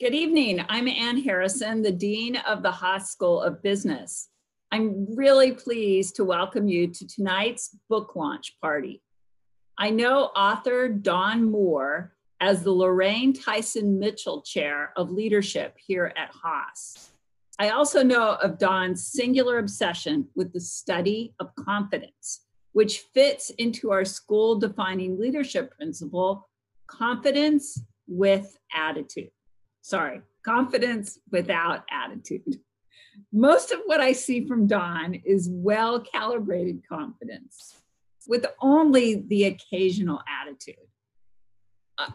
Good evening. I'm Ann Harrison, the Dean of the Haas School of Business. I'm really pleased to welcome you to tonight's book launch party. I know author Don Moore as the Lorraine Tyson Mitchell Chair of Leadership here at Haas. I also know of Don's singular obsession with the study of confidence, which fits into our school-defining leadership principle, confidence with attitude. Sorry, confidence without attitude. Most of what I see from Don is well-calibrated confidence with only the occasional attitude.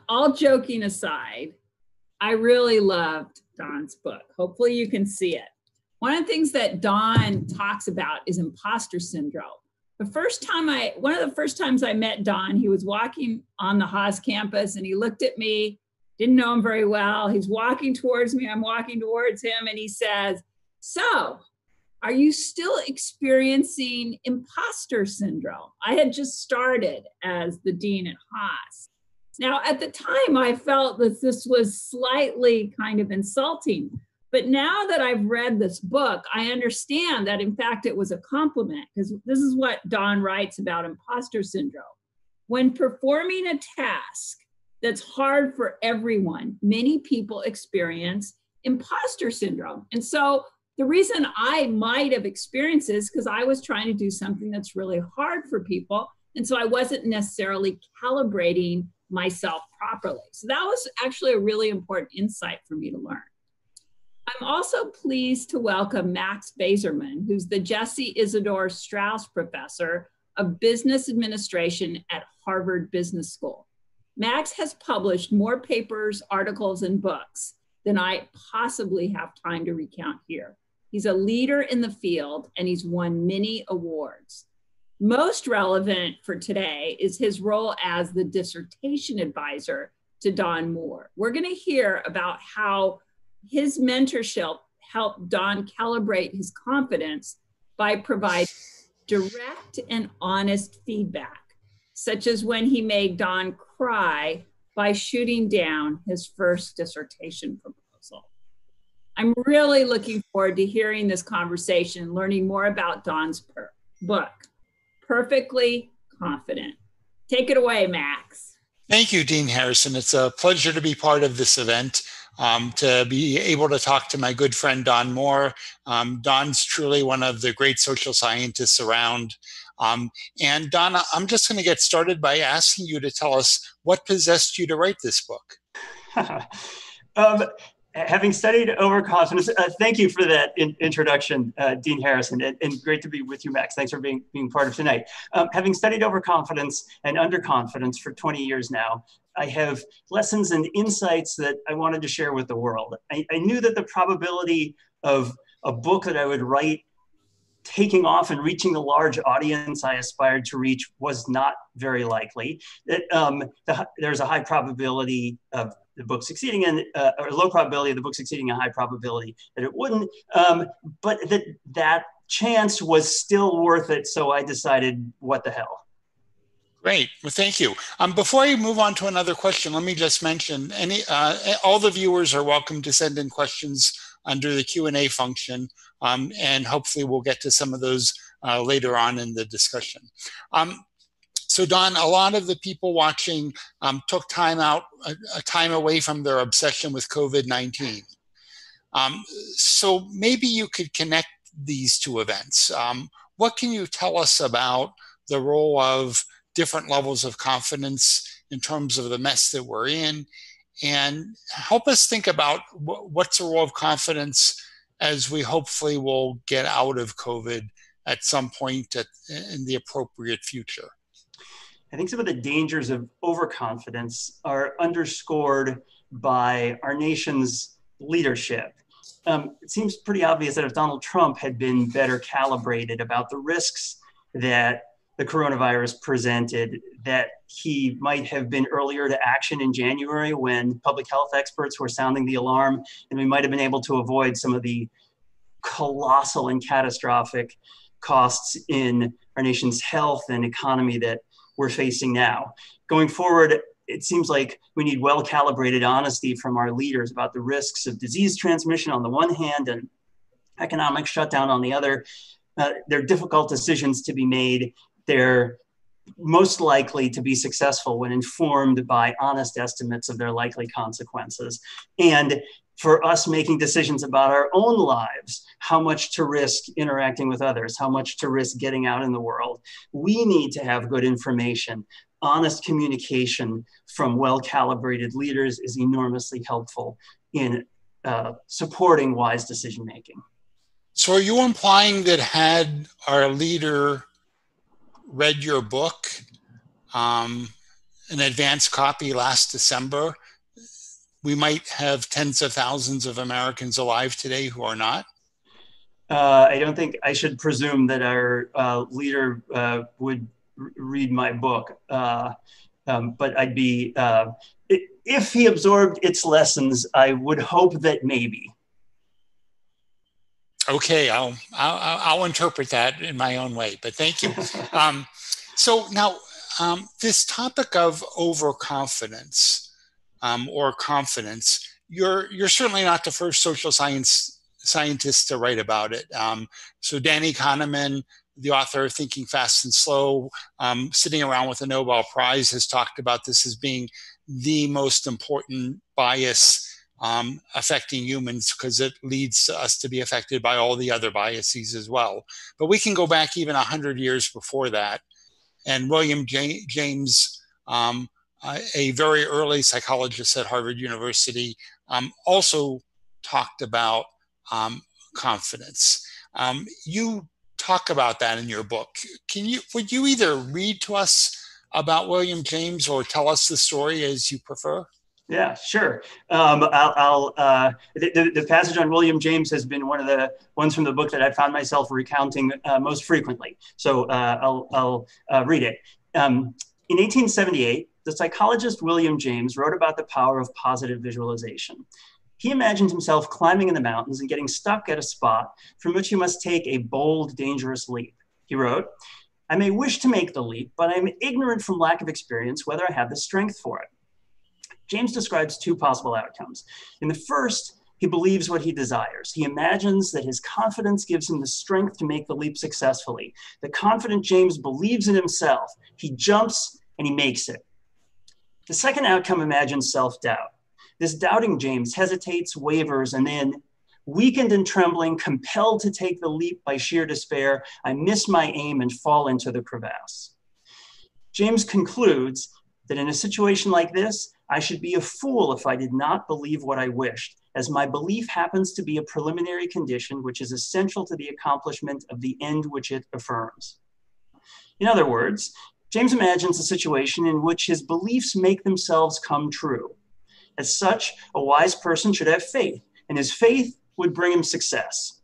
All joking aside, I really loved Don's book. Hopefully you can see it. One of the things that Don talks about is imposter syndrome. One of the first times I met Don, he was walking on the Haas campus and he looked at me, didn't know him very well. He's walking towards me, I'm walking towards him, and he says, "So, are you still experiencing imposter syndrome?" I had just started as the dean at Haas. Now, at the time, I felt that this was slightly kind of insulting. But now that I've read this book, I understand that, in fact, it was a compliment, because this is what Don writes about imposter syndrome. When performing a task that's hard for everyone, many people experience imposter syndrome. And so the reason I might have experienced this is because I was trying to do something that's really hard for people. And so I wasn't necessarily calibrating myself properly. So that was actually a really important insight for me to learn. I'm also pleased to welcome Max Bazerman, who's the Jesse Isidore Strauss Professor of Business Administration at Harvard Business School. Max has published more papers, articles, and books than I possibly have time to recount here. He's a leader in the field and he's won many awards. Most relevant for today is his role as the dissertation advisor to Don Moore. We're going to hear about how his mentorship helped Don calibrate his confidence by providing direct and honest feedback, such as when he made Don cry by shooting down his first dissertation proposal. I'm really looking forward to hearing this conversation, learning more about Don's book, Perfectly Confident. Take it away, Max. Thank you, Dean Harrison. It's a pleasure to be part of this event, to be able to talk to my good friend, Don Moore. Don's truly one of the great social scientists around. And Donna, I'm just going to get started by asking you to tell us what possessed you to write this book. Having studied overconfidence, thank you for that introduction, Dean Harrison, and great to be with you, Max. Thanks for being part of tonight. Having studied overconfidence and underconfidence for 20 years now, I have lessons and insights that I wanted to share with the world. I knew that the probability of a book that I would write taking off and reaching the large audience I aspired to reach was not very likely. There's a high probability of the book succeeding, and or low probability of the book succeeding, a high probability that it wouldn't. But that chance was still worth it, so I decided, what the hell. Great. Well, thank you. Before I move on to another question, let me just mention all the viewers are welcome to send in questions under the Q&A function, and hopefully we'll get to some of those later on in the discussion. So Don, a lot of the people watching took time away from their obsession with COVID-19. So maybe you could connect these two events. What can you tell us about the role of different levels of confidence in terms of the mess that we're in? And help us think about what's the role of confidence as we hopefully will get out of COVID at some point in the appropriate future. I think some of the dangers of overconfidence are underscored by our nation's leadership. It seems pretty obvious that if Donald Trump had been better calibrated about the risks that the coronavirus presented, that he might have been earlier to action in January when public health experts were sounding the alarm, and we might have been able to avoid some of the colossal and catastrophic costs in our nation's health and economy that we're facing now. Going forward, it seems like we need well-calibrated honesty from our leaders about the risks of disease transmission on the one hand and economic shutdown on the other. They're difficult decisions to be made. They're most likely to be successful when informed by honest estimates of their likely consequences. And for us making decisions about our own lives, how much to risk interacting with others, how much to risk getting out in the world, we need to have good information. Honest communication from well-calibrated leaders is enormously helpful in supporting wise decision-making. So are you implying that had our leader read your book, an advanced copy last December, we might have tens of thousands of Americans alive today who are not? I don't think I should presume that our leader would read my book, but I'd be, if he absorbed its lessons, I would hope that maybe. Okay, I'll interpret that in my own way, but thank you. So now, this topic of overconfidence, or confidence, you're certainly not the first social scientist to write about it. So Danny Kahneman, the author of Thinking Fast and Slow, sitting around with a Nobel Prize, has talked about this as being the most important bias affecting humans, because it leads to us to be affected by all the other biases as well. But we can go back even 100 years before that. And William James, a very early psychologist at Harvard University, also talked about confidence. You talk about that in your book. Would you either read to us about William James or tell us the story as you prefer? Yeah, sure. The passage on William James has been one of the ones from the book that I found myself recounting most frequently. So I'll read it. In 1878, the psychologist William James wrote about the power of positive visualization. He imagined himself climbing in the mountains and getting stuck at a spot from which he must take a bold, dangerous leap. He wrote, "I may wish to make the leap, but I am ignorant from lack of experience whether I have the strength for it." James describes two possible outcomes. In the first, he believes what he desires. He imagines that his confidence gives him the strength to make the leap successfully. The confident James believes in himself. He jumps and he makes it. The second outcome imagines self-doubt. This doubting James hesitates, wavers, and then, weakened and trembling, compelled to take the leap by sheer despair, I miss my aim and fall into the crevasse. James concludes that in a situation like this, I should be a fool if I did not believe what I wished, as my belief happens to be a preliminary condition which is essential to the accomplishment of the end which it affirms. In other words, James imagines a situation in which his beliefs make themselves come true. As such, a wise person should have faith, and his faith would bring him success.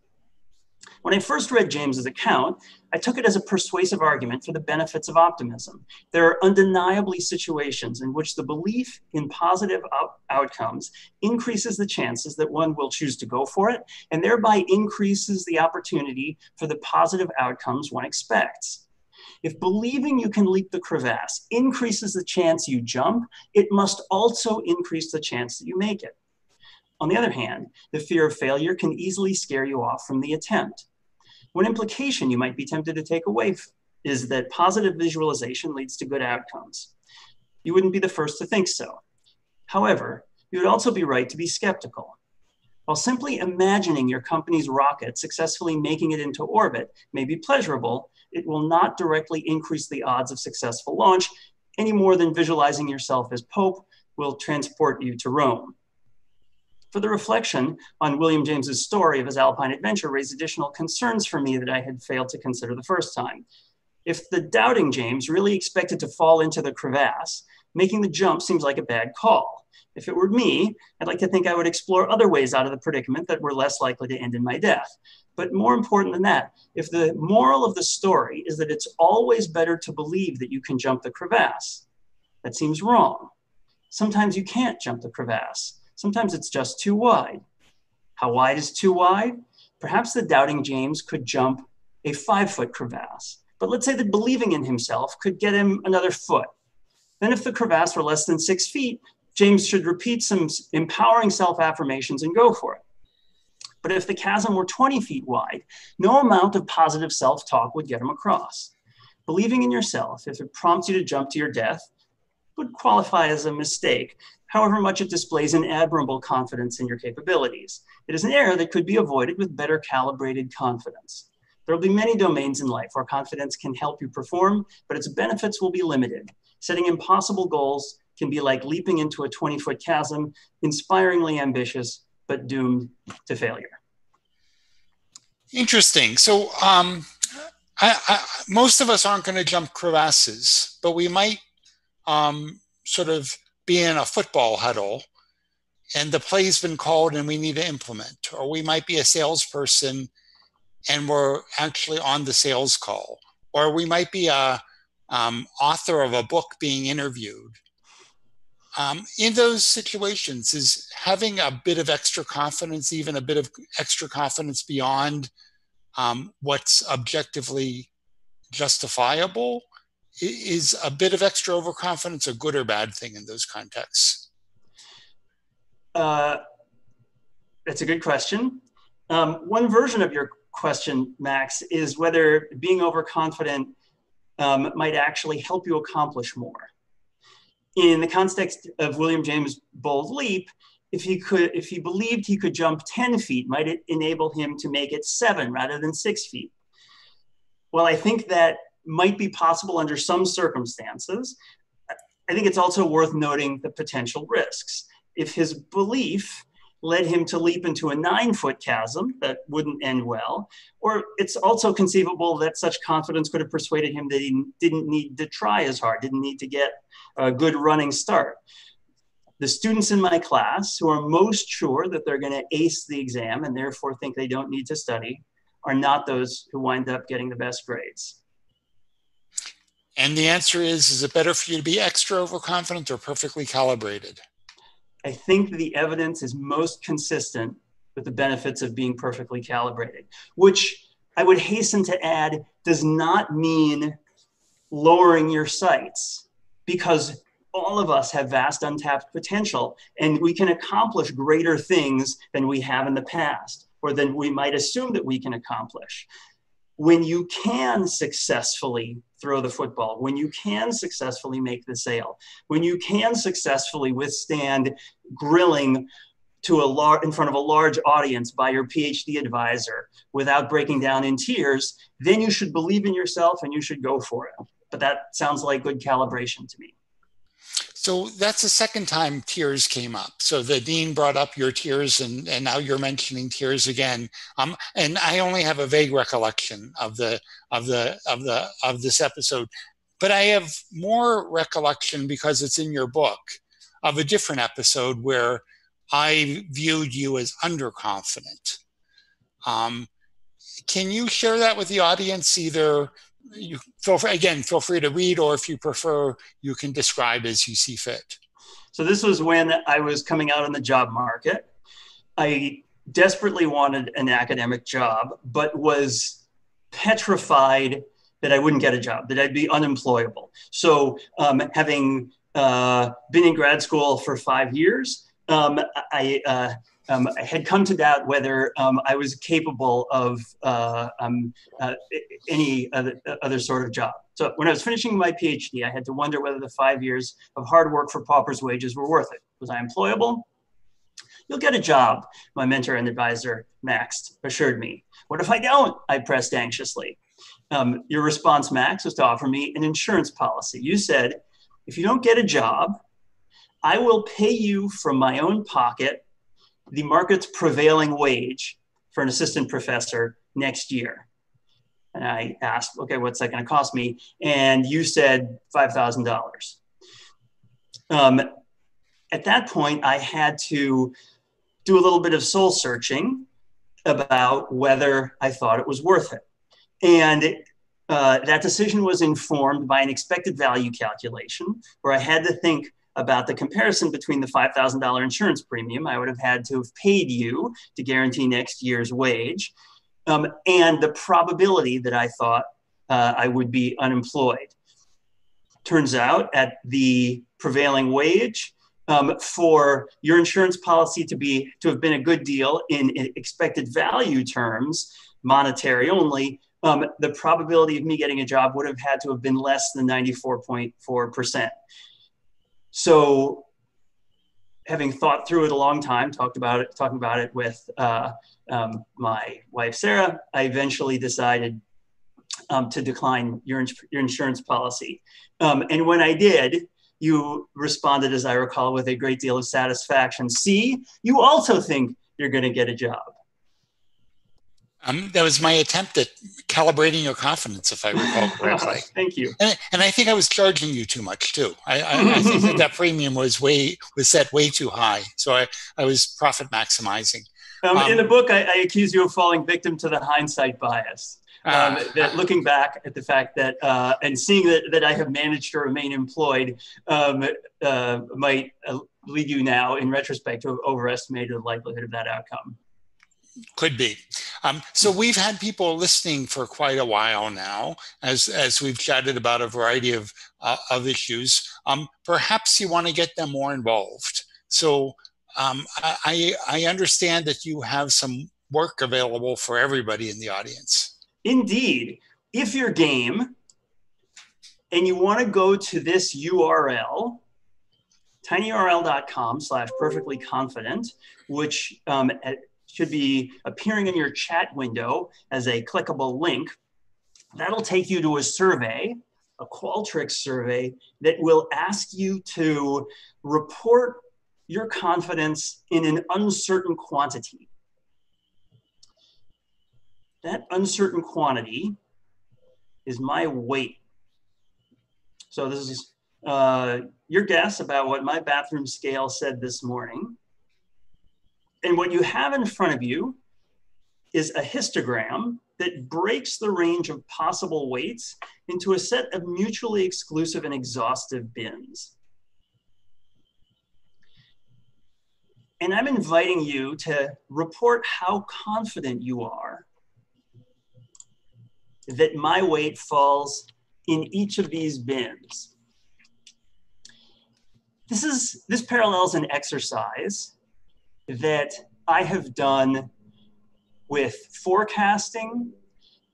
When I first read James's account, I took it as a persuasive argument for the benefits of optimism. There are undeniably situations in which the belief in positive outcomes increases the chances that one will choose to go for it, and thereby increases the opportunity for the positive outcomes one expects. If believing you can leap the crevasse increases the chance you jump, it must also increase the chance that you make it. On the other hand, the fear of failure can easily scare you off from the attempt. One implication you might be tempted to take away is that positive visualization leads to good outcomes. You wouldn't be the first to think so. However, you would also be right to be skeptical. While simply imagining your company's rocket successfully making it into orbit may be pleasurable, it will not directly increase the odds of successful launch any more than visualizing yourself as Pope will transport you to Rome. Further reflection on William James's story of his Alpine adventure raised additional concerns for me that I had failed to consider the first time. If the doubting James really expected to fall into the crevasse, making the jump seems like a bad call. If it were me, I'd like to think I would explore other ways out of the predicament that were less likely to end in my death. But more important than that, if the moral of the story is that it's always better to believe that you can jump the crevasse, that seems wrong. Sometimes you can't jump the crevasse. Sometimes it's just too wide. How wide is too wide? Perhaps the doubting James could jump a 5-foot crevasse. But let's say that believing in himself could get him another foot. Then if the crevasse were less than 6 feet, James should repeat some empowering self-affirmations and go for it. But if the chasm were 20 feet wide, no amount of positive self-talk would get him across. Believing in yourself, if it prompts you to jump to your death, would qualify as a mistake, however much it displays an admirable confidence in your capabilities. It is an error that could be avoided with better calibrated confidence. There will be many domains in life where confidence can help you perform, but its benefits will be limited. Setting impossible goals can be like leaping into a 20-foot chasm, inspiringly ambitious, but doomed to failure. Interesting. So most of us aren't going to jump crevasses, but we might sort of be in a football huddle and the play's been called and we need to implement, or we might be a salesperson and we're actually on the sales call, or we might be a author of a book being interviewed. In those situations, is having a bit of extra confidence, even a bit of extra confidence beyond what's objectively justifiable, is a bit of extra overconfidence a good or bad thing in those contexts? That's a good question. One version of your question, Max, is whether being overconfident might actually help you accomplish more. In the context of William James' bold leap, if he believed he could jump 10 feet, might it enable him to make it 7 rather than 6 feet? Well, I think that might be possible under some circumstances. I think it's also worth noting the potential risks. If his belief led him to leap into a 9-foot chasm, that wouldn't end well, or it's also conceivable that such confidence could have persuaded him that he didn't need to try as hard, didn't need to get a good running start. The students in my class who are most sure that they're going to ace the exam and therefore think they don't need to study are not those who wind up getting the best grades. And the answer is it better for you to be extra overconfident or perfectly calibrated? I think the evidence is most consistent with the benefits of being perfectly calibrated, which I would hasten to add does not mean lowering your sights, because all of us have vast untapped potential and we can accomplish greater things than we have in the past or than we might assume that we can accomplish. When you can successfully throw the football, when you can successfully make the sale, when you can successfully withstand grilling to in front of a large audience by your PhD advisor without breaking down in tears, then you should believe in yourself and you should go for it. But that sounds like good calibration to me. So that's the second time tears came up. So the dean brought up your tears and now you're mentioning tears again. And I only have a vague recollection of this episode, but I have more recollection because it's in your book of a different episode where I viewed you as underconfident. Can you share that with the audience? Either you feel free to read, or if you prefer, you can describe as you see fit. So this was when I was coming out on the job market. I desperately wanted an academic job, but was petrified that I wouldn't get a job, that I'd be unemployable. So having been in grad school for 5 years, I had come to doubt whether I was capable of any other sort of job. So when I was finishing my PhD, I had to wonder whether the 5 years of hard work for pauper's wages were worth it. Was I employable? You'll get a job, my mentor and advisor, Max, assured me. What if I don't? I pressed anxiously. Your response, Max, was to offer me an insurance policy. You said, if you don't get a job, I will pay you from my own pocket the market's prevailing wage for an assistant professor next year. And I asked, okay, what's that going to cost me? And you said $5,000. At that point, I had to do a little bit of soul searching about whether I thought it was worth it. And that decision was informed by an expected value calculation where I had to think about the comparison between the $5,000 insurance premium I would have had to have paid you to guarantee next year's wage, and the probability that I thought I would be unemployed. turns out, at the prevailing wage for your insurance policy to have been a good deal in expected value terms, monetary only, the probability of me getting a job would have had to have been less than 94.4%. So, having thought through it a long time, talking about it with my wife, Sarah, I eventually decided to decline your insurance policy. And when I did, you responded, as I recall, with a great deal of satisfaction. See, you also think you're going to get a job. That was my attempt at calibrating your confidence, if I recall correctly. Thank you. And I think I was charging you too much, too. I think that premium was set way too high. So I was profit maximizing. In the book, I accuse you of falling victim to the hindsight bias. That looking back at the fact that and seeing that I have managed to remain employed might lead you now, in retrospect, to have overestimated the likelihood of that outcome. Could be. So we've had people listening for quite a while now, as we've chatted about a variety of issues. Perhaps you want to get them more involved. So I understand that you have some work available for everybody in the audience. Indeed. If you're game and you want to go to this URL, tinyurl.com/perfectlyconfident, which should be appearing in your chat window as a clickable link. That'll take you to a survey, a Qualtrics survey, that will ask you to report your confidence in an uncertain quantity. That uncertain quantity is my weight. So this is your guess about what my bathroom scale said this morning. And what you have in front of you is a histogram that breaks the range of possible weights into a set of mutually exclusive and exhaustive bins. And I'm inviting you to report how confident you are that my weight falls in each of these bins. This parallels an exercise that I have done with forecasting,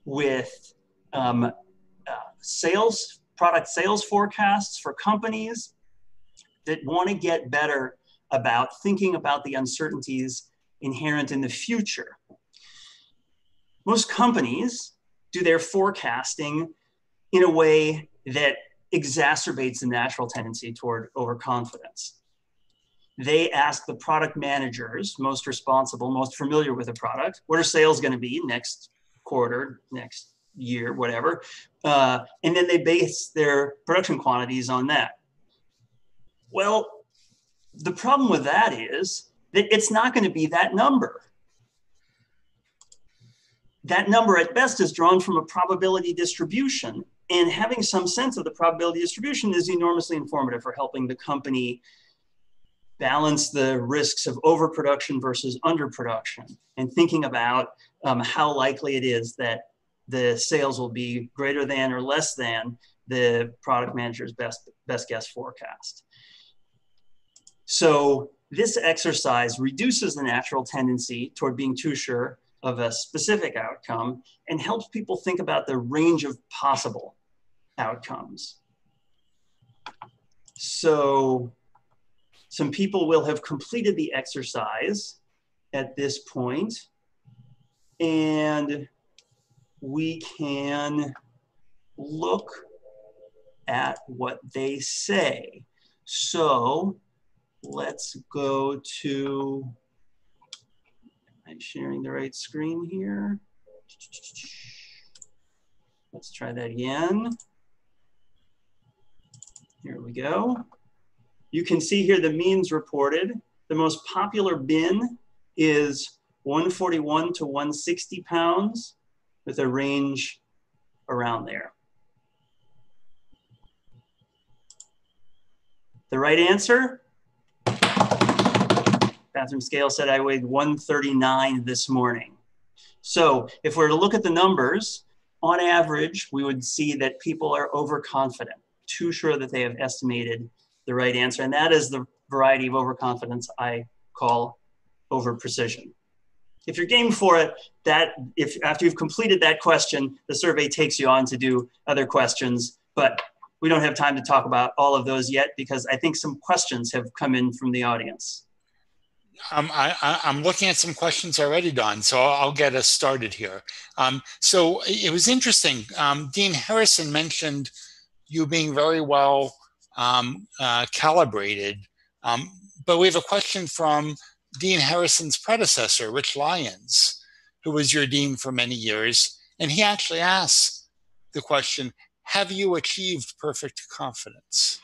with product sales forecasts for companies that want to get better about thinking about the uncertainties inherent in the future. Most companies do their forecasting in a way that exacerbates the natural tendency toward overconfidence. They ask the product managers, most responsible, most familiar with the product, what are sales going to be next quarter, next year, whatever. And then they base their production quantities on that. Well, the problem with that is that it's not going to be that number. That number at best is drawn from a probability distribution. And having some sense of the probability distribution is enormously informative for helping the company balance the risks of overproduction versus underproduction, and thinking about how likely it is that the sales will be greater than or less than the product manager's best guess forecast. So this exercise reduces the natural tendency toward being too sure of a specific outcome and helps people think about the range of possible outcomes. So some people will have completed the exercise at this point, and we can look at what they say. So let's go to, am I sharing the right screen here? Let's try that again. Here we go. You can see here the means reported. The most popular bin is 141 to 160 pounds, with a range around there. The right answer? Bathroom scale said I weighed 139 this morning. So if we were to look at the numbers, on average, we would see that people are overconfident. too sure that they have estimated the right answer. And that is the variety of overconfidence I call overprecision. If you're game for it, after you've completed that question, the survey takes you on to do other questions, but we don't have time to talk about all of those yet because I think some questions have come in from the audience. I'm looking at some questions already, Don, so I'll get us started here. So it was interesting. Dean Harrison mentioned you being very well calibrated, but we have a question from Dean Harrison's predecessor, Rich Lyons, who was your dean for many years. And he actually asks the question, have you achieved perfect confidence?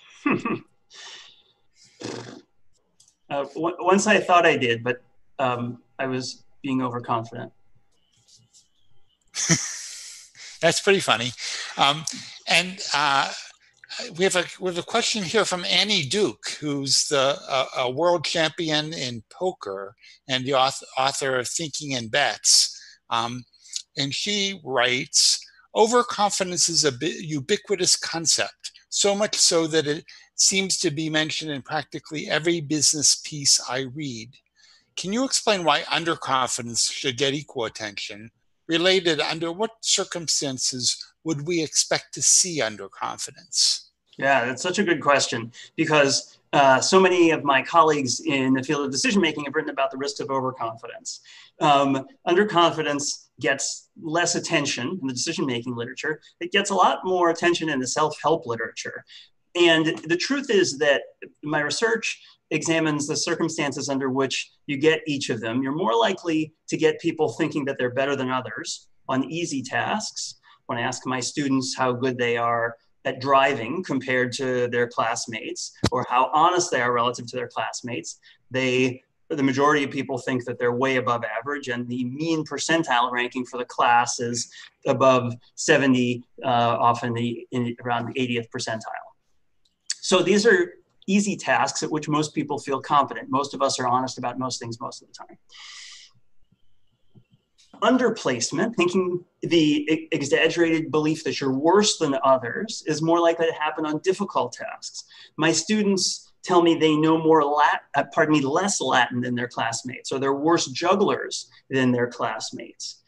Once I thought I did, but I was being overconfident. That's pretty funny. We have a question here from Annie Duke, who's a world champion in poker and the author of Thinking in Bets. And she writes, overconfidence is a ubiquitous concept, so much so that it seems to be mentioned in practically every business piece I read. Can you explain why underconfidence should get equal attention? Related, under what circumstances would we expect to see underconfidence? Yeah, that's such a good question because so many of my colleagues in the field of decision-making have written about the risk of overconfidence. Underconfidence gets less attention in the decision-making literature. It gets a lot more attention in the self-help literature. And the truth is that my research examines the circumstances under which you get each of them. You're more likely to get people thinking that they're better than others on easy tasks. When I ask my students how good they are at driving compared to their classmates or how honest they are relative to their classmates, the majority of people think that they're way above average, and the mean percentile ranking for the class is above 70, often around the 80th percentile. So these are easy tasks at which most people feel confident. Most of us are honest about most things most of the time. Underplacement, thinking the exaggerated belief that you're worse than others, is more likely to happen on difficult tasks. My students tell me they know less Latin than their classmates, or they're worse jugglers than their classmates.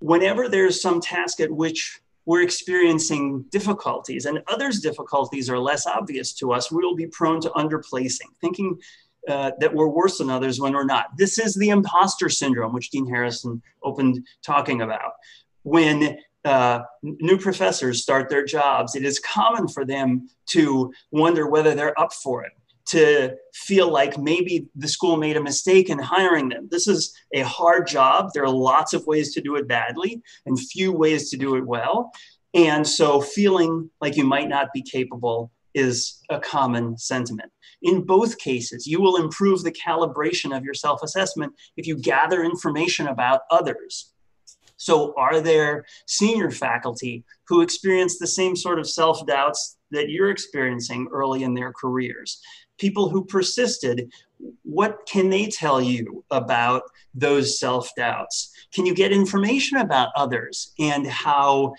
Whenever there's some task at which we're experiencing difficulties and others' difficulties are less obvious to us, we'll be prone to underplacing, thinking that we're worse than others when we're not. This is the imposter syndrome, which Dean Harrison opened talking about. When new professors start their jobs, it is common for them to wonder whether they're up for it, to feel like maybe the school made a mistake in hiring them. This is a hard job. There are lots of ways to do it badly and few ways to do it well. And so feeling like you might not be capable is a common sentiment. In both cases, you will improve the calibration of your self-assessment if you gather information about others. So are there senior faculty who experience the same sort of self-doubts that you're experiencing early in their careers? People who persisted, what can they tell you about those self-doubts? Can you get information about others and how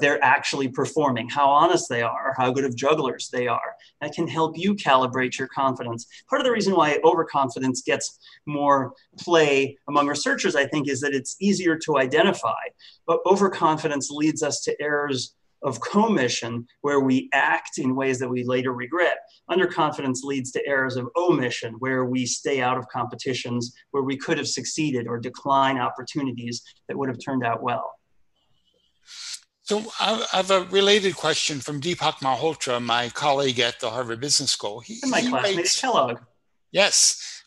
they're actually performing, how honest they are, how good of jugglers they are? That can help you calibrate your confidence. Part of the reason why overconfidence gets more play among researchers, I think, is that it's easier to identify. But overconfidence leads us to errors of commission, where we act in ways that we later regret. Underconfidence leads to errors of omission, where we stay out of competitions where we could have succeeded or decline opportunities that would have turned out well. So I have a related question from Deepak Malhotra, my colleague at the Harvard Business School. And my classmate Kellogg. Yes.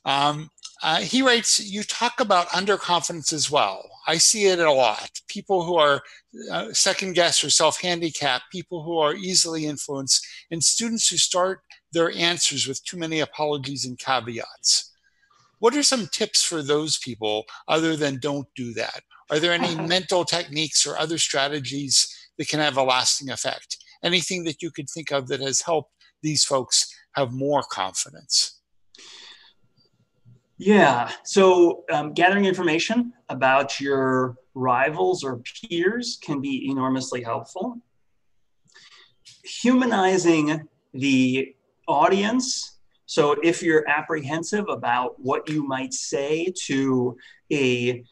He writes, you talk about underconfidence as well. I see it a lot. People who are second-guessed or self-handicapped, people who are easily influenced, and students who start their answers with too many apologies and caveats. What are some tips for those people other than don't do that? Are there any mental techniques or other strategies that can have a lasting effect? Anything that you could think of that has helped these folks have more confidence? Yeah, so gathering information about your rivals or peers can be enormously helpful. humanizing the audience. So if you're apprehensive about what you might say to a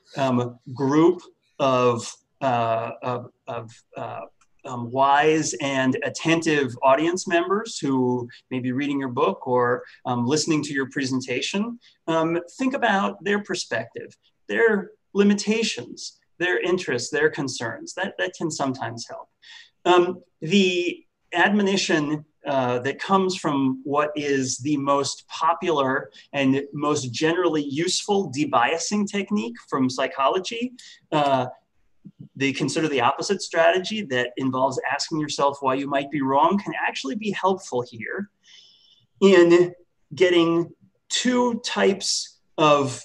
group of wise and attentive audience members who may be reading your book or listening to your presentation, think about their perspective, their limitations, their interests, their concerns. That can sometimes help. The admonition that comes from what is the most popular and most generally useful debiasing technique from psychology. They consider the opposite strategy that involves asking yourself why you might be wrong can actually be helpful here in getting two types of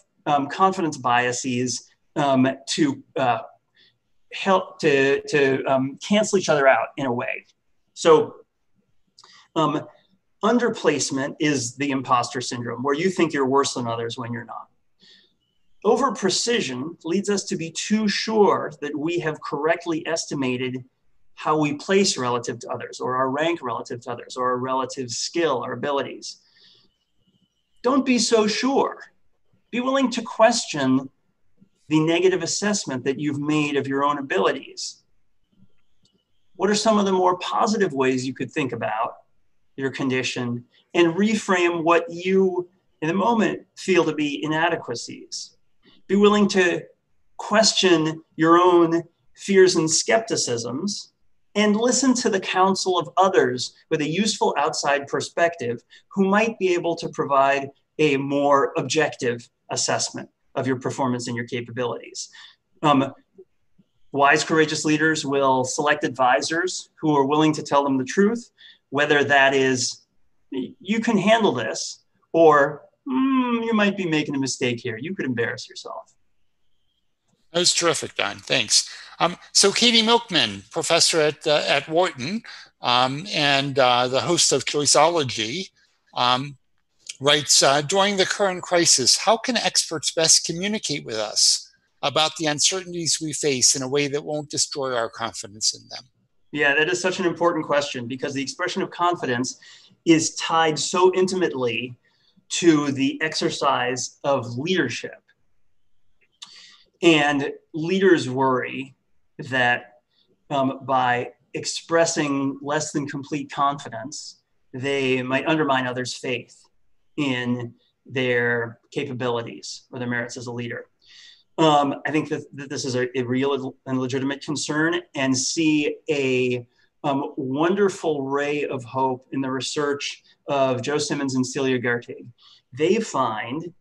confidence biases to help to cancel each other out in a way. So underplacement is the imposter syndrome, where you think you're worse than others when you're not. Overprecision leads us to be too sure that we have correctly estimated how we place relative to others, or our rank relative to others, or our relative skill or abilities. Don't be so sure. Be willing to question the negative assessment that you've made of your own abilities. What are some of the more positive ways you could think about your condition and reframe what you in the moment feel to be inadequacies? Be willing to question your own fears and skepticisms and listen to the counsel of others with a useful outside perspective who might be able to provide a more objective assessment of your performance and your capabilities. Wise, courageous leaders will select advisors who are willing to tell them the truth, whether that is, you can handle this, or you might be making a mistake here. You could embarrass yourself. That was terrific, Don. Thanks. So Katie Milkman, professor at Wharton and the host of Choiceology, writes, during the current crisis, how can experts best communicate with us about the uncertainties we face in a way that won't destroy our confidence in them? Yeah, that is such an important question, because the expression of confidence is tied so intimately to the exercise of leadership. And leaders worry that by expressing less than complete confidence, they might undermine others' faith in their capabilities or their merits as a leader. I think that this is a real and legitimate concern, and see a wonderful ray of hope in the research of Joe Simmons and Celia Gertig. They find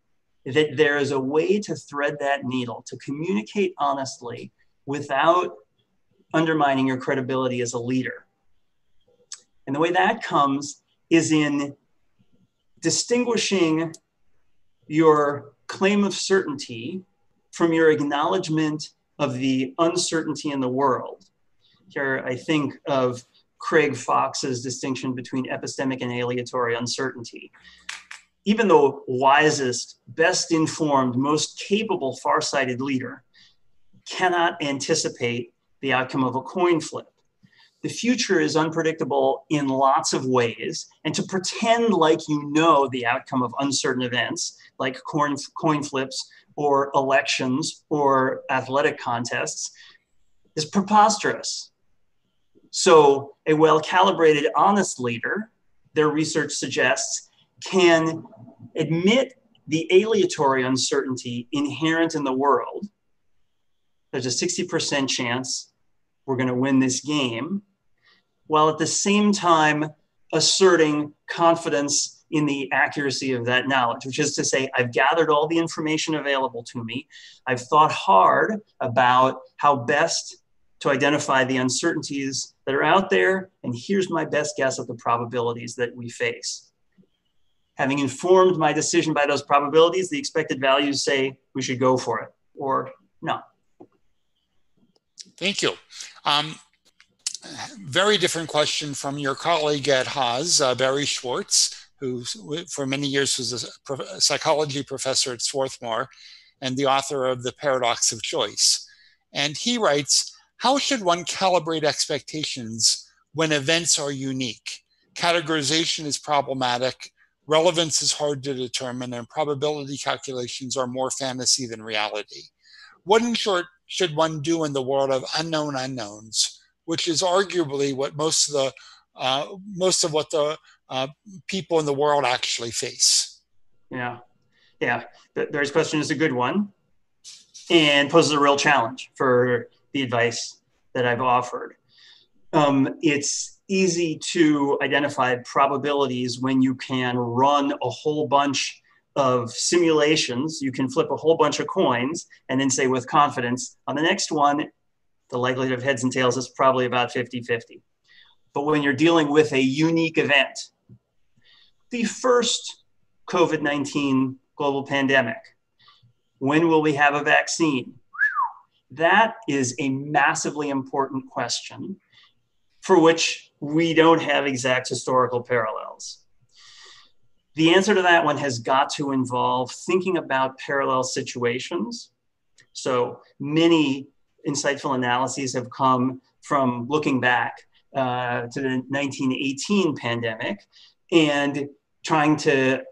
that there is a way to thread that needle, to communicate honestly without undermining your credibility as a leader. And the way that comes is in distinguishing your claim of certainty from your acknowledgement of the uncertainty in the world. Here, I think of Craig Fox's distinction between epistemic and aleatory uncertainty. Even the wisest, best informed, most capable, far-sighted leader cannot anticipate the outcome of a coin flip. The future is unpredictable in lots of ways, and to pretend like you know the outcome of uncertain events, like coin flips or elections or athletic contests, is preposterous. So a well-calibrated, honest leader, their research suggests, can admit the aleatory uncertainty inherent in the world. There's a 60% chance we're going to win this game, while at the same time asserting confidence in the accuracy of that knowledge, which is to say, I've gathered all the information available to me. I've thought hard about how best to identify the uncertainties that are out there, and here's my best guess at the probabilities that we face. Having informed my decision by those probabilities, the expected values say we should go for it or not. Thank you. Very different question from your colleague at Haas, Barry Schwartz, who for many years was a psychology professor at Swarthmore and the author of The Paradox of Choice. And he writes, how should one calibrate expectations when events are unique. Categorization is problematic, relevance is hard to determine, and probability calculations are more fantasy than reality. What, in short, should one do in the world of unknown unknowns, which is arguably what most of what the people in the world actually face? Yeah. Barry's question is a good one and poses a real challenge for the advice that I've offered. It's easy to identify probabilities when you can run a whole bunch of simulations. You can flip a whole bunch of coins and then say with confidence, on the next one, the likelihood of heads and tails is probably about 50-50. But when you're dealing with a unique event, the first COVID-19 global pandemic, when will we have a vaccine? That is a massively important question for which we don't have exact historical parallels. The answer to that one has got to involve thinking about parallel situations. So many insightful analyses have come from looking back to the 1918 pandemic and trying to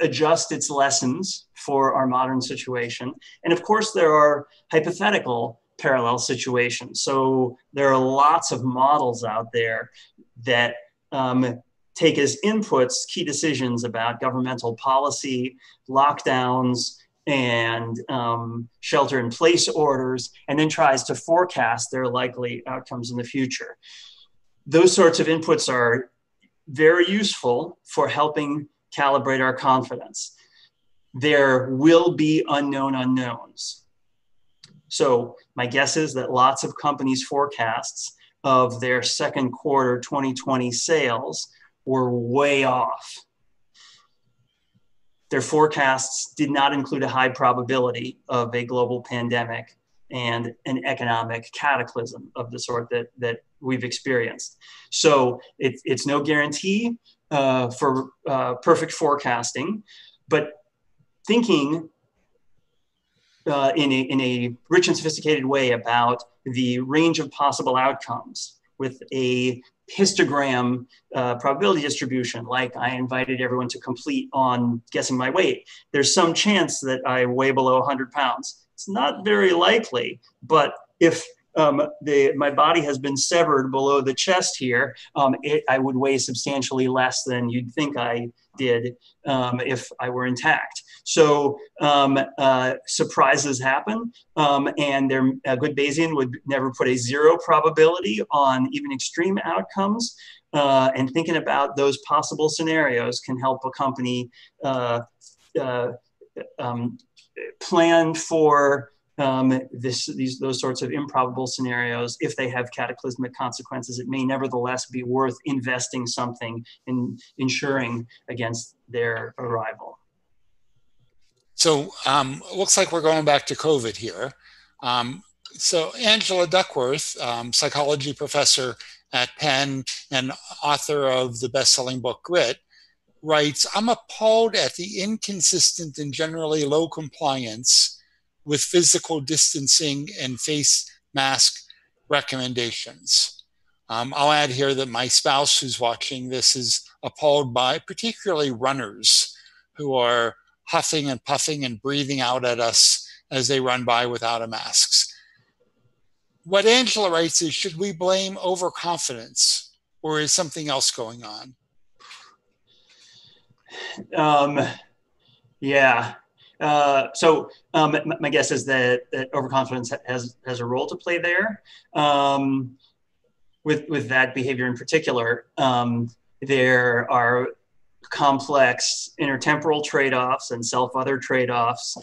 adjust its lessons for our modern situation. And of course, there are hypothetical parallel situations. So there are lots of models out there that take as inputs key decisions about governmental policy, lockdowns, and shelter in place orders, and then tries to forecast their likely outcomes in the future. Those sorts of inputs are very useful for helping calibrate our confidence. There will be unknown unknowns. So my guess is that lots of companies' forecasts of their second quarter 2020 sales were way off. Their forecasts did not include a high probability of a global pandemic and an economic cataclysm of the sort that we've experienced. So it's no guarantee for perfect forecasting, but thinking in a rich and sophisticated way about the range of possible outcomes with a histogram probability distribution, like I invited everyone to complete on guessing my weight. There's some chance that I weigh below 100 pounds. It's not very likely, but if my body has been severed below the chest here, I would weigh substantially less than you'd think I did if I were intact. So surprises happen, and a good Bayesian would never put a zero probability on even extreme outcomes. And thinking about those possible scenarios can help a company plan for those sorts of improbable scenarios. If they have cataclysmic consequences, it may nevertheless be worth investing something in insuring against their arrival. So looks like we're going back to COVID here. So Angela Duckworth, psychology professor at Penn and author of the best-selling book Grit, writes, "I'm appalled at the inconsistent and generally low compliance with physical distancing and face mask recommendations." I'll add here that my spouse who's watching this is appalled by particularly runners who are huffing and puffing and breathing out at us as they run by without a mask. What Angela writes is, should we blame overconfidence, or is something else going on? Yeah. So my guess is that overconfidence has a role to play there. With that behavior in particular, there are complex intertemporal trade-offs and self-other trade-offs.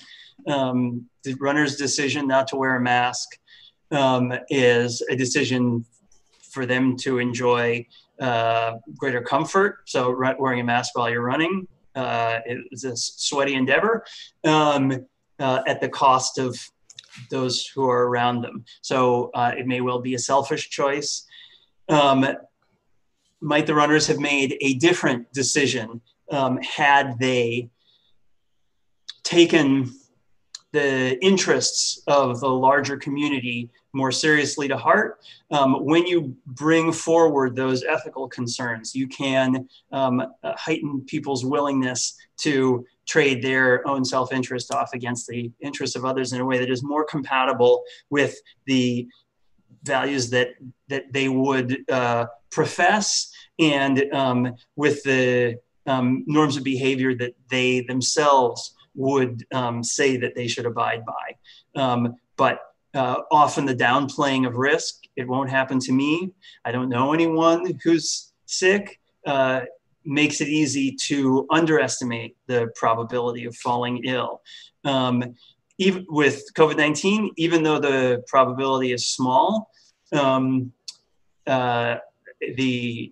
The runner's decision not to wear a mask is a decision for them to enjoy greater comfort. So wearing a mask while you're running, it's a sweaty endeavor at the cost of those who are around them. So it may well be a selfish choice. Might the runners have made a different decision had they taken the interests of the larger community more seriously to heart. When you bring forward those ethical concerns, you can heighten people's willingness to trade their own self-interest off against the interests of others in a way that is more compatible with the values that they would profess, and with the norms of behavior that they themselves would say that they should abide by. But often the downplaying of risk, it won't happen to me, I don't know anyone who's sick, makes it easy to underestimate the probability of falling ill. Even with COVID-19, even though the probability is small, the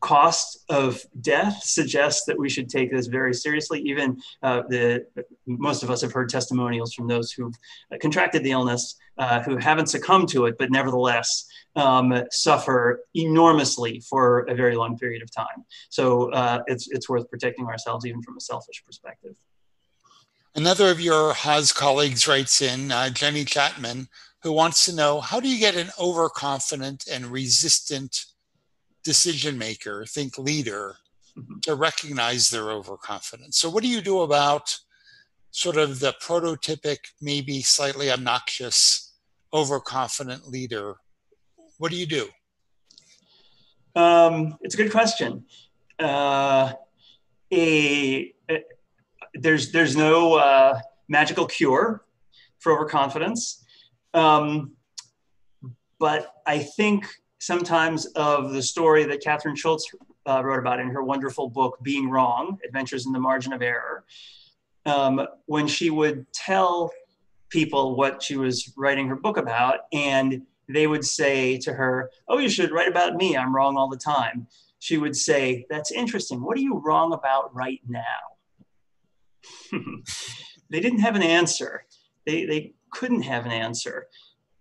cost of death suggests that we should take this very seriously. Even most of us have heard testimonials from those who've contracted the illness, who haven't succumbed to it, but nevertheless suffer enormously for a very long period of time. So it's worth protecting ourselves even from a selfish perspective. Another of your Haas colleagues writes in, Jenny Chapman, who wants to know, how do you get an overconfident and resistant decision maker, think leader, to recognize their overconfidence? So what do you do about sort of the prototypic, maybe slightly obnoxious, overconfident leader? What do you do? It's a good question. There's no magical cure for overconfidence, but I think sometimes of the story that Catherine Schultz wrote about in her wonderful book, Being Wrong, Adventures in the Margin of Error, when she would tell people what she was writing her book about, and they would say to her, "Oh, you should write about me, I'm wrong all the time." She would say, "That's interesting, what are you wrong about right now?" They didn't have an answer. They couldn't have an answer.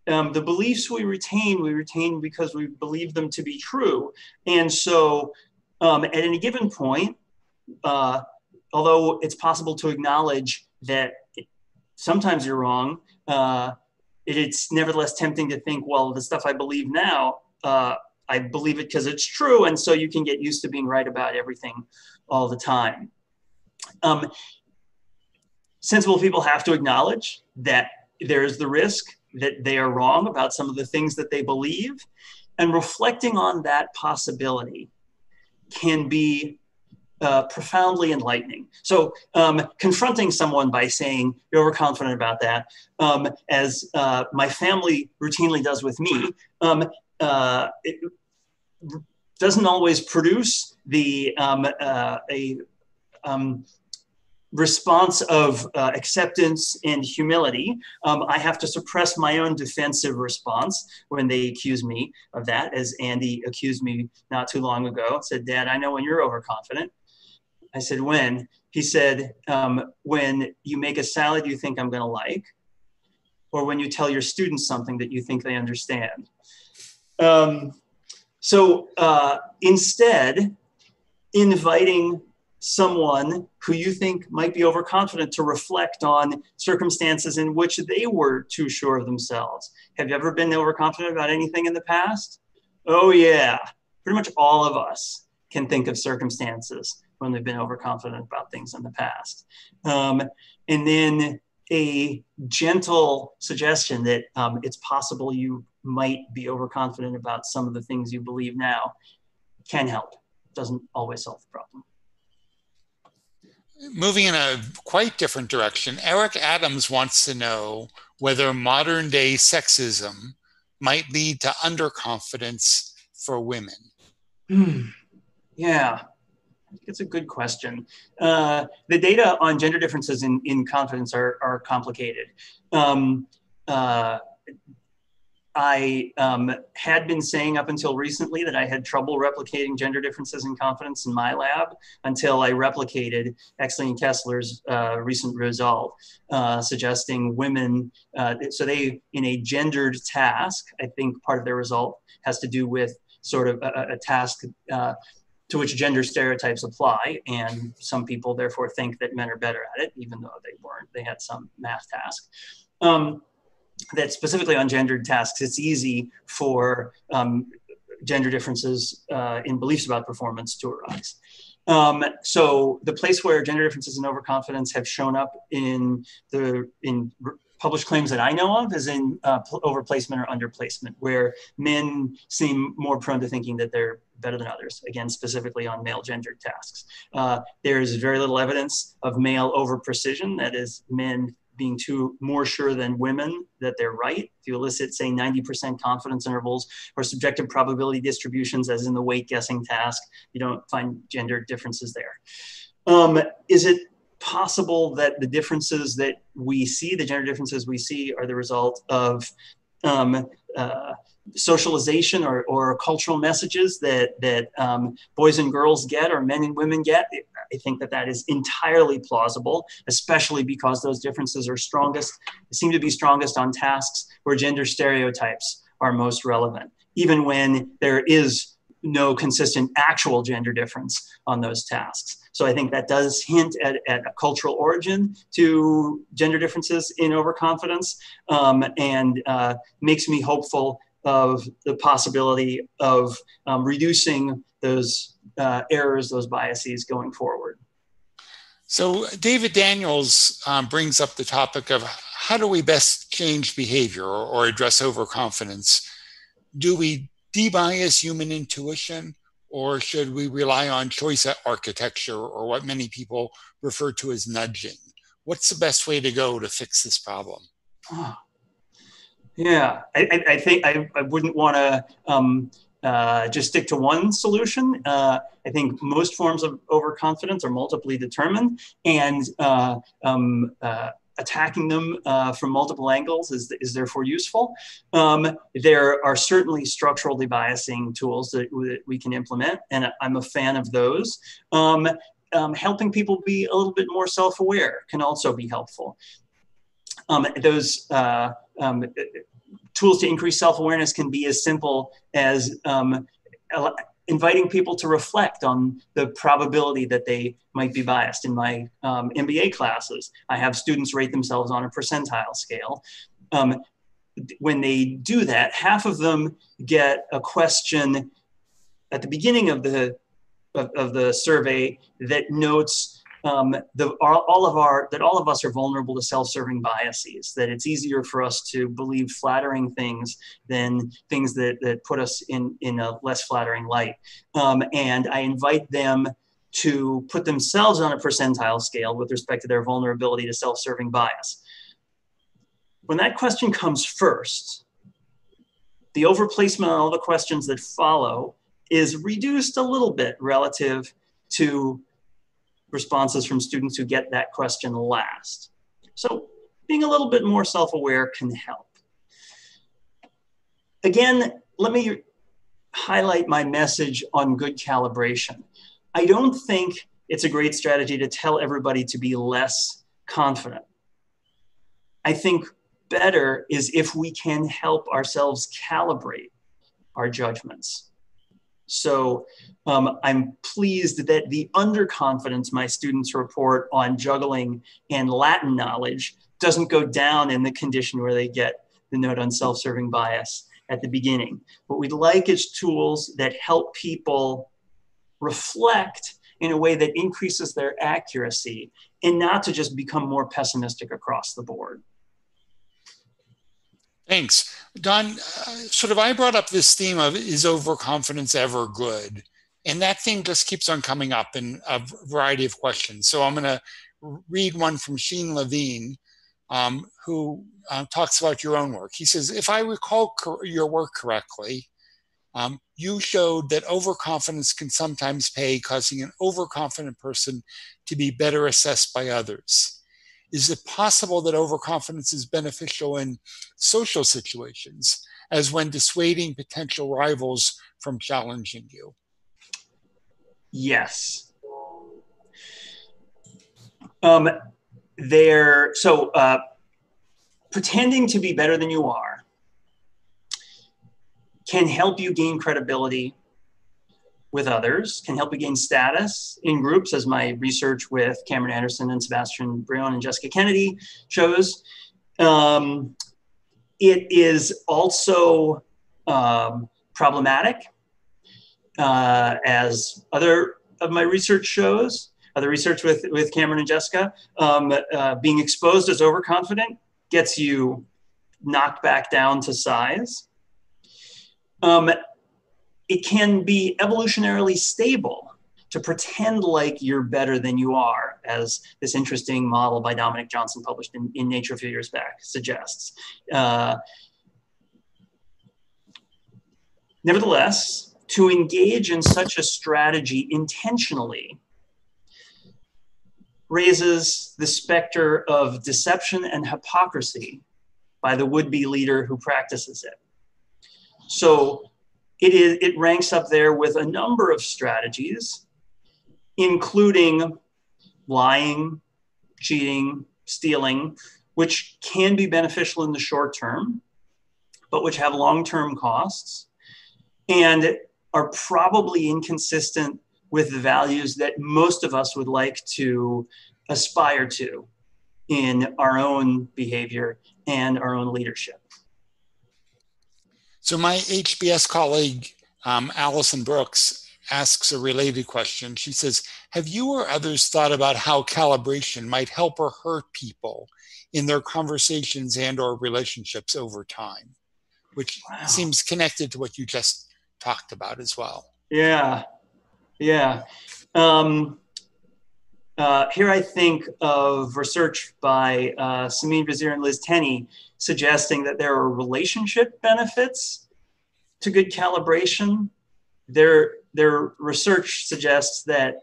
The beliefs we retain because we believe them to be true. And so at any given point, although it's possible to acknowledge that sometimes you're wrong, it's nevertheless tempting to think, well, the stuff I believe now, I believe it because it's true. And so you can get used to being right about everything all the time. Sensible people have to acknowledge that there is the risk that they are wrong about some of the things that they believe, and reflecting on that possibility can be profoundly enlightening. So confronting someone by saying, "You're overconfident about that," as my family routinely does with me, it doesn't always produce the response of acceptance and humility. I have to suppress my own defensive response when they accuse me of that, as Andy accused me not too long ago. Said, "Dad, I know when you're overconfident." I said, "When?" He said, "When you make a salad you think I'm gonna like, or when you tell your students something that you think they understand." So instead, inviting someone who you think might be overconfident to reflect on circumstances in which they were too sure of themselves. Have you ever been overconfident about anything in the past? Oh yeah, pretty much all of us can think of circumstances when they've been overconfident about things in the past. And then a gentle suggestion that it's possible you might be overconfident about some of the things you believe now can help. It doesn't always solve the problem. Moving in a quite different direction, Eric Adams wants to know whether modern day sexism might lead to underconfidence for women. Yeah, I think it's a good question. The data on gender differences in confidence are complicated. I had been saying up until recently that I had trouble replicating gender differences in confidence in my lab until I replicated Exley and Kessler's recent result, suggesting women, so they, in a gendered task, I think part of their result has to do with sort of a task to which gender stereotypes apply. And some people therefore think that men are better at it, even though they weren't. They had some math task. That specifically on gendered tasks, it's easy for gender differences in beliefs about performance to arise. So the place where gender differences and overconfidence have shown up in published claims that I know of is in overplacement or underplacement, where men seem more prone to thinking that they're better than others, again, specifically on male gendered tasks. There is very little evidence of male overprecision, that is, men being more sure than women that they're right. If you elicit, say, 90% confidence intervals or subjective probability distributions, as in the weight guessing task, you don't find gender differences there. Is it possible that the differences that we see, the gender differences we see, are the result of socialization or cultural messages that boys and girls get or men and women get? I think that is entirely plausible, especially because those differences are seem to be strongest on tasks where gender stereotypes are most relevant, even when there is no consistent actual gender difference on those tasks. So I think that does hint at a cultural origin to gender differences in overconfidence, and makes me hopeful of the possibility of reducing those errors, those biases going forward. So David Daniels brings up the topic of how do we best change behavior or address overconfidence? Do we de-bias human intuition, or should we rely on choice architecture, or what many people refer to as nudging? What's the best way to go to fix this problem? Yeah, I think I wouldn't want to just stick to one solution. I think most forms of overconfidence are multiply determined, and attacking them from multiple angles is therefore useful. There are certainly structural debiasing tools that we can implement, and I'm a fan of those. Helping people be a little bit more self-aware can also be helpful. Those tools to increase self-awareness can be as simple as inviting people to reflect on the probability that they might be biased. In my MBA classes, I have students rate themselves on a percentile scale. When they do that, half of them get a question at the beginning of the survey that notes that all of us are vulnerable to self-serving biases, that it's easier for us to believe flattering things than things that put us in a less flattering light. And I invite them to put themselves on a percentile scale with respect to their vulnerability to self-serving bias. When that question comes first, the overplacement on all the questions that follow is reduced a little bit relative to responses from students who get that question last. So being a little bit more self-aware can help. Again, let me highlight my message on good calibration. I don't think it's a great strategy to tell everybody to be less confident. I think better is if we can help ourselves calibrate our judgments. So I'm pleased that the underconfidence my students report on juggling and Latin knowledge doesn't go down in the condition where they get the note on self-serving bias at the beginning. What we'd like is tools that help people reflect in a way that increases their accuracy and not to just become more pessimistic across the board. Thanks. Don, I brought up this theme of, is overconfidence ever good? And that theme just keeps on coming up in a variety of questions. So I'm going to read one from Sheen Levine, who talks about your own work. He says, if I recall your work correctly, you showed that overconfidence can sometimes pay, causing an overconfident person to be better assessed by others. Is it possible that overconfidence is beneficial in social situations, as when dissuading potential rivals from challenging you? Yes. Pretending to be better than you are can help you gain credibility with others, can help you gain status in groups, as my research with Cameron Anderson and Sebastian Brion and Jessica Kennedy shows. It is also problematic, as other of my research shows, other research with Cameron and Jessica. Being exposed as overconfident gets you knocked back down to size. It can be evolutionarily stable to pretend like you're better than you are, as this interesting model by Dominic Johnson published in Nature a few years back suggests. Nevertheless, to engage in such a strategy intentionally raises the specter of deception and hypocrisy by the would-be leader who practices it. So it ranks up there with a number of strategies, including lying, cheating, stealing, which can be beneficial in the short term, but which have long-term costs and are probably inconsistent with the values that most of us would like to aspire to in our own behavior and our own leadership. So my HBS colleague, Allison Brooks, asks a related question. She says, have you or others thought about how calibration might help or hurt people in their conversations and or relationships over time? Which wow. Seems connected to what you just talked about as well. Yeah, yeah. Here I think of research by Simine Vazire and Liz Tenney suggesting that there are relationship benefits to good calibration. Their research suggests that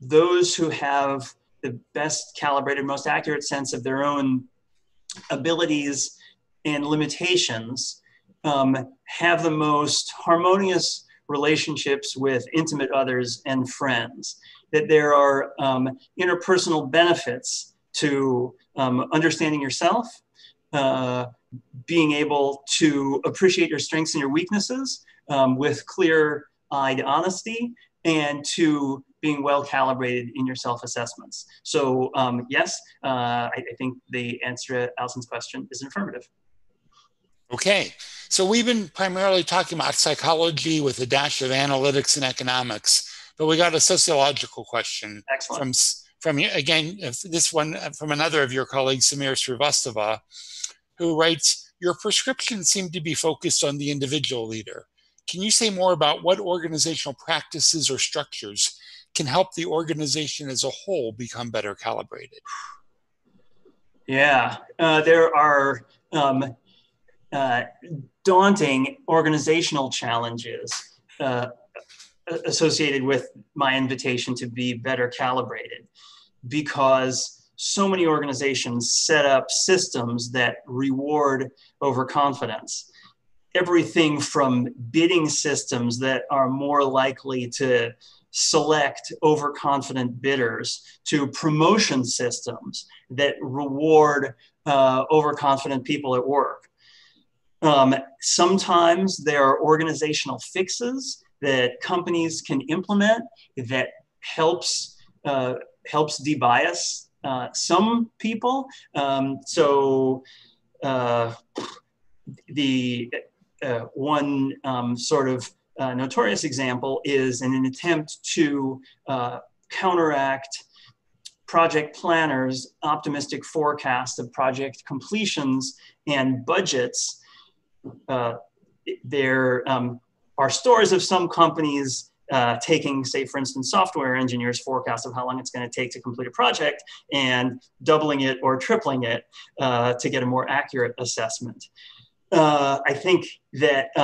those who have the best calibrated, most accurate sense of their own abilities and limitations have the most harmonious relationships with intimate others and friends, that there are interpersonal benefits to understanding yourself, being able to appreciate your strengths and your weaknesses with clear-eyed honesty, and to being well-calibrated in your self-assessments. So yes, I think the answer to Allison's question is an affirmative. Okay, so we've been primarily talking about psychology with a dash of analytics and economics, but we got a sociological question. Excellent. From again, this one from another of your colleagues, Samir Srivastava, who writes, your prescriptions seem to be focused on the individual leader. Can you say more about what organizational practices or structures can help the organization as a whole become better calibrated? Yeah, there are daunting organizational challenges associated with my invitation to be better calibrated, because so many organizations set up systems that reward overconfidence. Everything from bidding systems that are more likely to select overconfident bidders to promotion systems that reward overconfident people at work. Sometimes there are organizational fixes that companies can implement that helps de-bias some people. The one sort of notorious example is in an attempt to counteract project planners' optimistic forecast of project completions and budgets. There are stories of some companies taking, say, for instance, software engineers' forecast of how long it's going to take to complete a project and doubling it or tripling it to get a more accurate assessment. I think that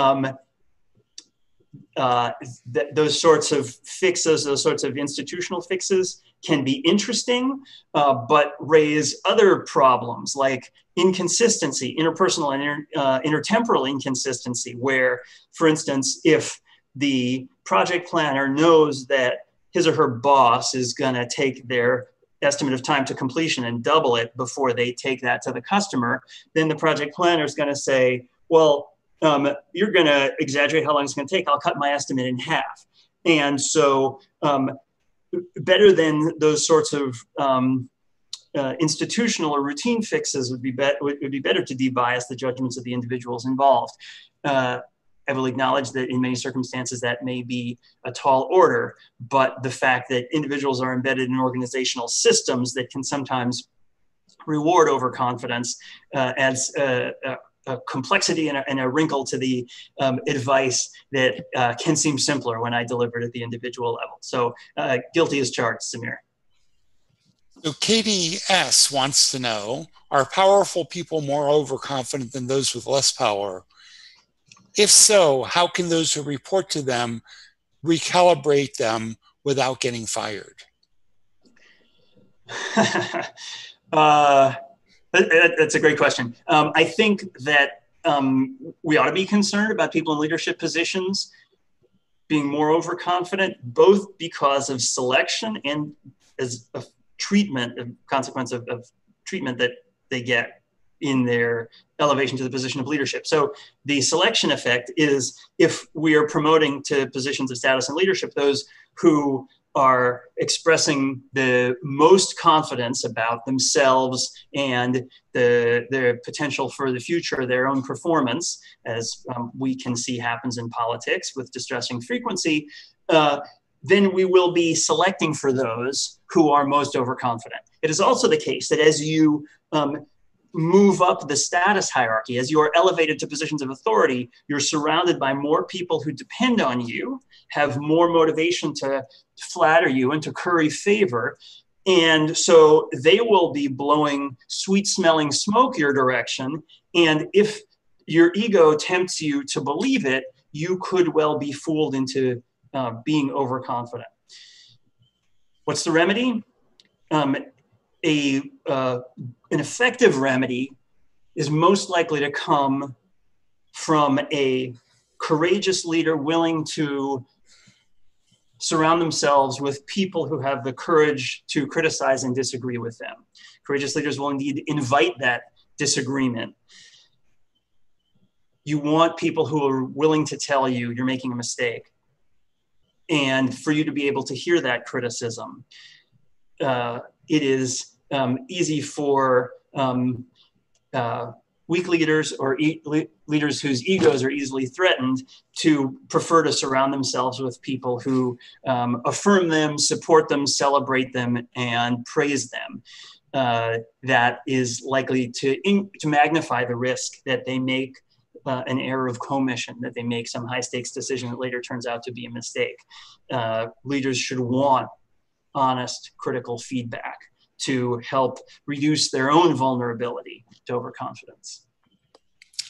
those sorts of fixes, those sorts of institutional fixes can be interesting, but raise other problems like inconsistency, interpersonal and intertemporal inconsistency, where, for instance, if the project planner knows that his or her boss is going to take their estimate of time to completion and double it before they take that to the customer, then the project planner is going to say, well, you're going to exaggerate how long it's going to take. I'll cut my estimate in half. And so better than those sorts of institutional or routine fixes would be better to de-bias the judgments of the individuals involved. I will acknowledge that in many circumstances that may be a tall order, but the fact that individuals are embedded in organizational systems that can sometimes reward overconfidence adds a complexity and a wrinkle to the advice that can seem simpler when I delivered at the individual level. So guilty as charged, Samir. So Katie S. wants to know, are powerful people more overconfident than those with less power? If so, how can those who report to them recalibrate them without getting fired? That's a great question. I think that we ought to be concerned about people in leadership positions being more overconfident, both because of selection and as a treatment, a consequence of treatment that they get in their elevation to the position of leadership. So the selection effect is, if we are promoting to positions of status and leadership, those who are expressing the most confidence about themselves and their potential for the future, their own performance, as we can see happens in politics with distressing frequency, then we will be selecting for those who are most overconfident. It is also the case that as you move up the status hierarchy, as you are elevated to positions of authority, you're surrounded by more people who depend on you, have more motivation to flatter you and to curry favor. And so they will be blowing sweet-smelling smoke your direction. And if your ego tempts you to believe it, you could well be fooled into being overconfident. What's the remedy? An effective remedy is most likely to come from a courageous leader willing to surround themselves with people who have the courage to criticize and disagree with them. Courageous leaders will indeed invite that disagreement. You want people who are willing to tell you you're making a mistake, and for you to be able to hear that criticism. It is easy for weak leaders or leaders whose egos are easily threatened to prefer to surround themselves with people who affirm them, support them, celebrate them, and praise them. That is likely to magnify the risk that they make an error of commission, that they make some high-stakes decision that later turns out to be a mistake. Leaders should want honest, critical feedback to help reduce their own vulnerability to overconfidence.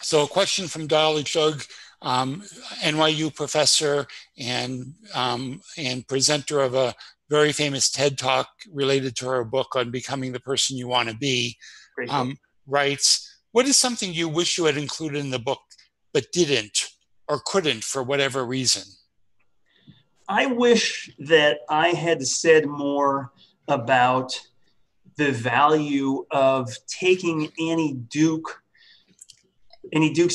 So a question from Dolly Chug, NYU professor and presenter of a very famous TED Talk related to her book on becoming the person you want to be, writes, what is something you wish you had included in the book but didn't or couldn't for whatever reason? I wish that I had said more about the value of taking Annie Duke's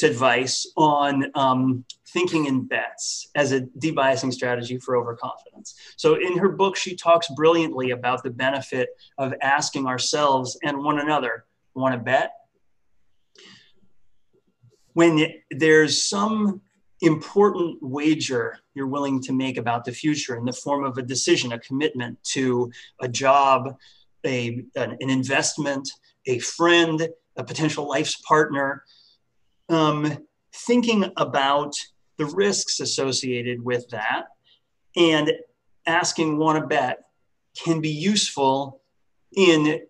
advice on thinking in bets as a debiasing strategy for overconfidence. So in her book, she talks brilliantly about the benefit of asking ourselves and one another, want to bet? When there's some important wager you're willing to make about the future in the form of a decision, a commitment to a job, an investment, a friend, a potential life's partner, thinking about the risks associated with that and asking, want to bet, can be useful in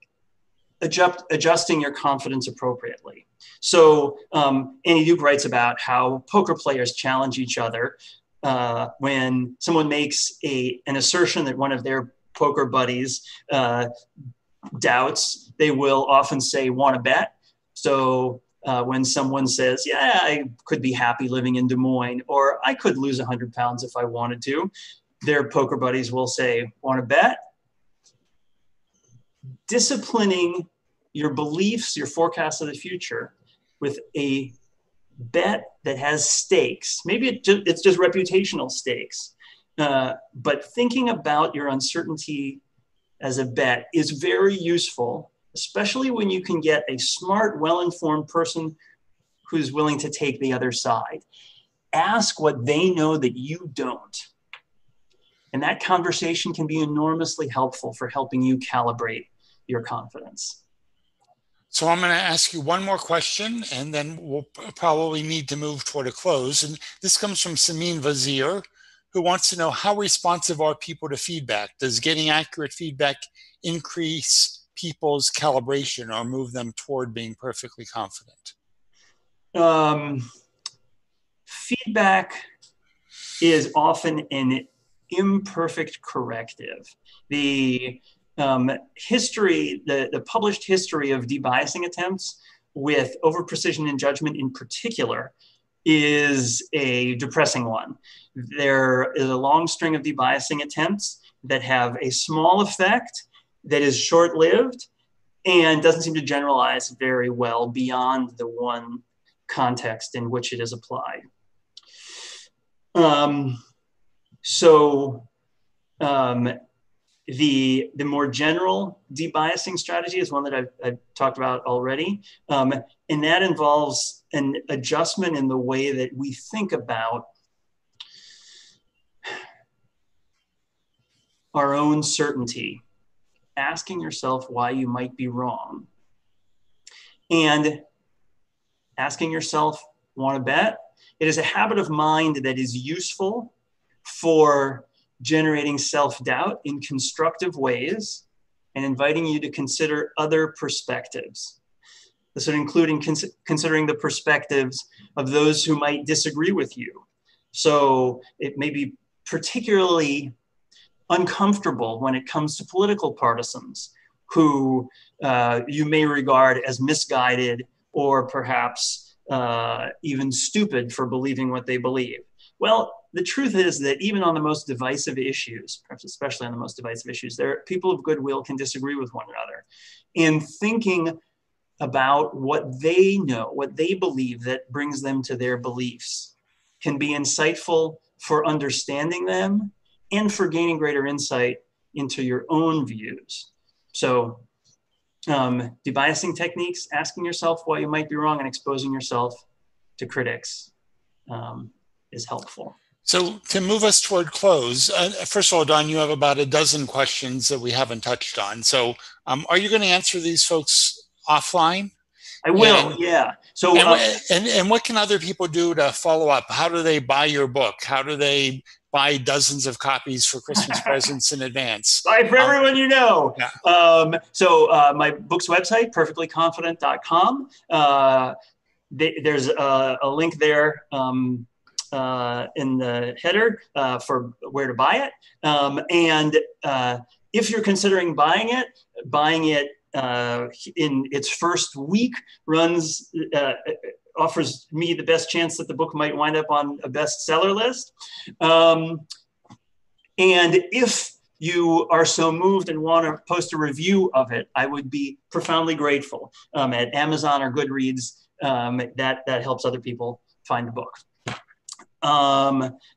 adjusting your confidence appropriately. So Annie Duke writes about how poker players challenge each other when someone makes an assertion that one of their poker buddies doubts. They will often say, want to bet? So when someone says, yeah, I could be happy living in Des Moines, or I could lose 100 pounds if I wanted to, their poker buddies will say, want to bet? Disciplining your beliefs, your forecasts of the future with a bet that has stakes. Maybe it's just reputational stakes. But thinking about your uncertainty as a bet is very useful, especially when you can get a smart, well-informed person who's willing to take the other side. Ask what they know that you don't. And that conversation can be enormously helpful for helping you calibrate your confidence. So I'm going to ask you one more question, and then we'll probably need to move toward a close. And this comes from Simine Vazire, who wants to know, how responsive are people to feedback? Does getting accurate feedback increase people's calibration or move them toward being perfectly confident? Feedback is often an imperfect corrective. The published history of debiasing attempts with overprecision and judgment in particular is a depressing one. There is a long string of debiasing attempts that have a small effect that is short-lived and doesn't seem to generalize very well beyond the one context in which it is applied. The more general debiasing strategy is one that I've talked about already. And that involves an adjustment in the way that we think about our own certainty, asking yourself why you might be wrong, and asking yourself, want to bet? It is a habit of mind that is useful for generating self-doubt in constructive ways and inviting you to consider other perspectives. This would include considering the perspectives of those who might disagree with you. So it may be particularly uncomfortable when it comes to political partisans who you may regard as misguided or perhaps even stupid for believing what they believe. Well, the truth is that even on the most divisive issues, perhaps especially on the most divisive issues, people of goodwill can disagree with one another. And thinking about what they know, what they believe that brings them to their beliefs can be insightful for understanding them and for gaining greater insight into your own views. So debiasing techniques, asking yourself why you might be wrong and exposing yourself to critics is helpful. So to move us toward close, first of all, Don, you have about a dozen questions that we haven't touched on. So are you going to answer these folks offline? I will, yeah. So, and what can other people do to follow up? How do they buy your book? How do they buy dozens of copies for Christmas presents in advance? Buy for everyone you know. Yeah. My book's website, perfectlyconfident.com. There's a link there. In the header for where to buy it. If you're considering buying it in its first week offers me the best chance that the book might wind up on a bestseller list. And if you are so moved and want to post a review of it, I would be profoundly grateful at Amazon or Goodreads. That helps other people find the book.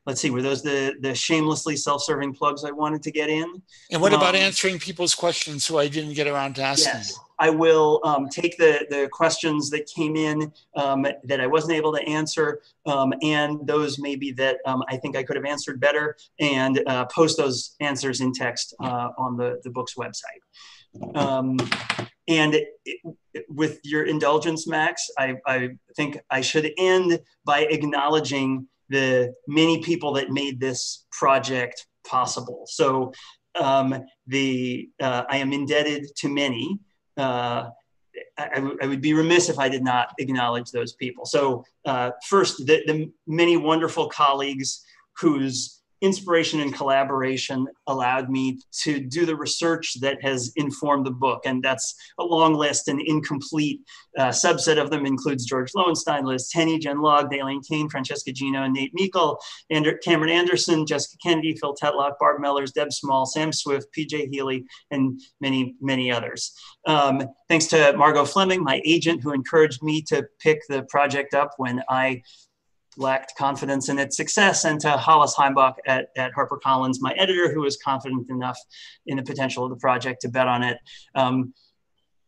Let's see, were those the shamelessly self-serving plugs I wanted to get in? And what about answering people's questions who I didn't get around to asking? Yes, I will take the questions that came in that I wasn't able to answer, and those maybe that I think I could have answered better, and post those answers in text on the book's website. With your indulgence, Max, I think I should end by acknowledging the many people that made this project possible. So I am indebted to many. I would be remiss if I did not acknowledge those people. So first, the many wonderful colleagues whose inspiration and collaboration allowed me to do the research that has informed the book. And that's a long list, an incomplete subset of them includes George Lowenstein, Liz Tenney, Jen Lugg, Daylene Kane, Francesca Gino, and Nate Meikle, Cameron Anderson, Jessica Kennedy, Phil Tetlock, Barb Mellers, Deb Small, Sam Swift, PJ Healy, and many, many others. Thanks to Margot Fleming, my agent, who encouraged me to pick the project up when I lacked confidence in its success, and to Hollis Heimbach at HarperCollins, my editor, who was confident enough in the potential of the project to bet on it.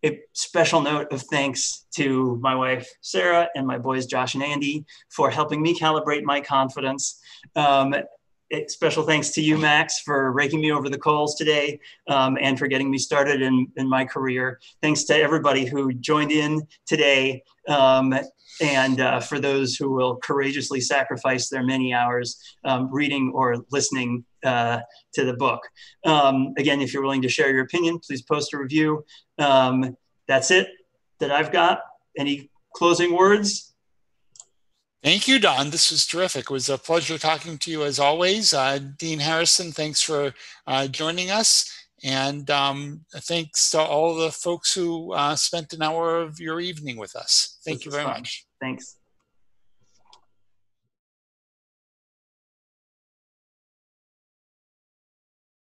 A special note of thanks to my wife, Sarah, and my boys, Josh and Andy, for helping me calibrate my confidence. Special thanks to you, Max, for raking me over the coals today and for getting me started in my career. Thanks to everybody who joined in today and for those who will courageously sacrifice their many hours reading or listening to the book. Again, if you're willing to share your opinion, please post a review. That's it that I've got. Any closing words? Thank you, Don. This was terrific. It was a pleasure talking to you as always. Dean Harrison, thanks for joining us. And thanks to all the folks who spent an hour of your evening with us. Thank you very much. Thanks.